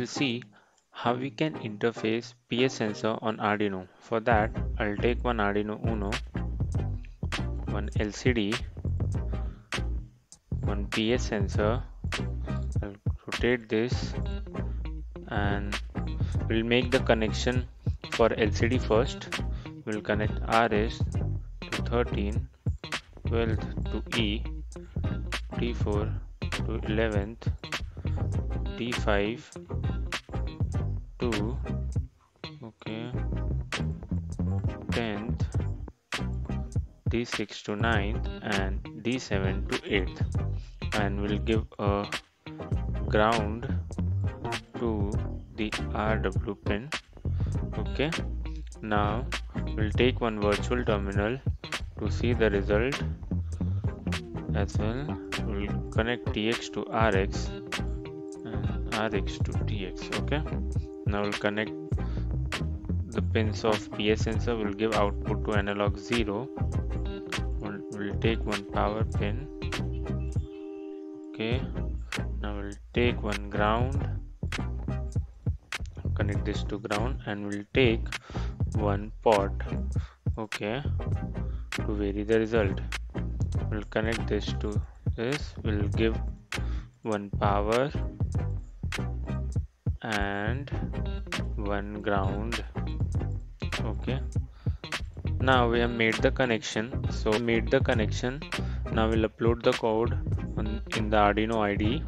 will see how we can interface PS sensor on Arduino. For that, I'll take one Arduino Uno, one LCD, one PS sensor. I'll rotate this and we'll make the connection for LCD first. We'll connect RS to 13, 12th to E, T4 to 11th, T5 to 10th, D6 to 9th, and D7 to 8th, and we'll give a ground to the RW pin. Okay, now we'll take one virtual terminal to see the result as well. We'll connect TX to RX and RX to TX. Okay, now we'll connect the pins of PS sensor. We'll give output to analog 0. We'll take one power pin. Okay, now we'll take one ground, connect this to ground, and we'll take one pot, okay, to vary the result. We'll connect this to this. We'll give one power and one ground. Okay, now we have made the connection. Now we'll upload the code in the Arduino IDE.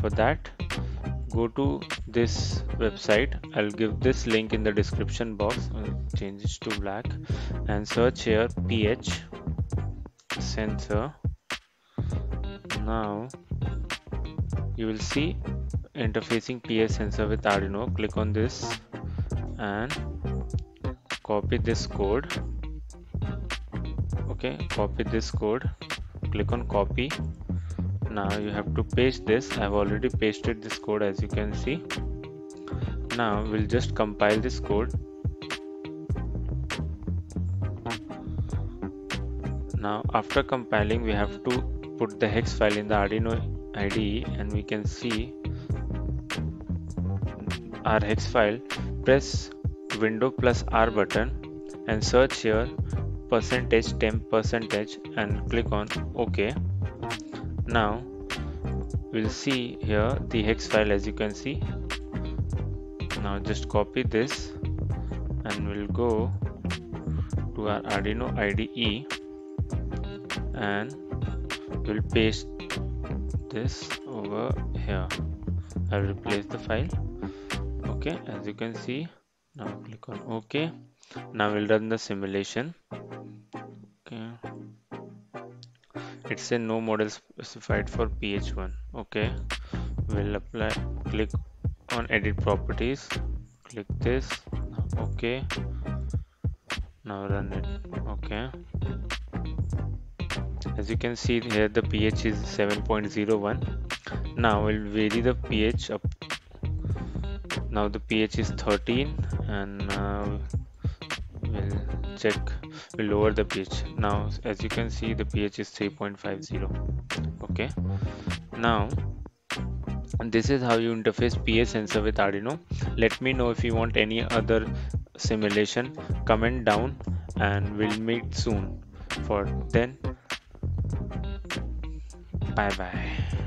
For that, go to this website. I'll give this link in the description box. I'll change it to black and search here PH sensor. Now you will see interfacing PS sensor with Arduino. Click on this and copy this code. Okay, copy this code, click on copy. Now you have to paste this. I have already pasted this code, as you can see. Now we'll just compile this code. Now after compiling, we have to put the hex file in the Arduino IDE, and we can see our hex file. Press window plus R button and search here %temp% and click on OK. Now we'll see here the hex file, as you can see. Now just copy this and we'll go to our Arduino IDE and we'll paste this over here. I'll replace the file. Okay, as you can see. Now click on OK. Now we'll run the simulation. Okay, it's a no model specified for PH1. Okay, we'll apply. Click on edit properties, click this. Okay, now run it. Okay, as you can see here, the pH is 7.01. now we'll vary the pH up. Now the pH is 13 and we'll check, we'll lower the pH. Now as you can see, the pH is 3.50. okay, now this is how you interface PS sensor with Arduino. Let me know if you want any other simulation. Comment down and we'll meet soon. For then, bye bye.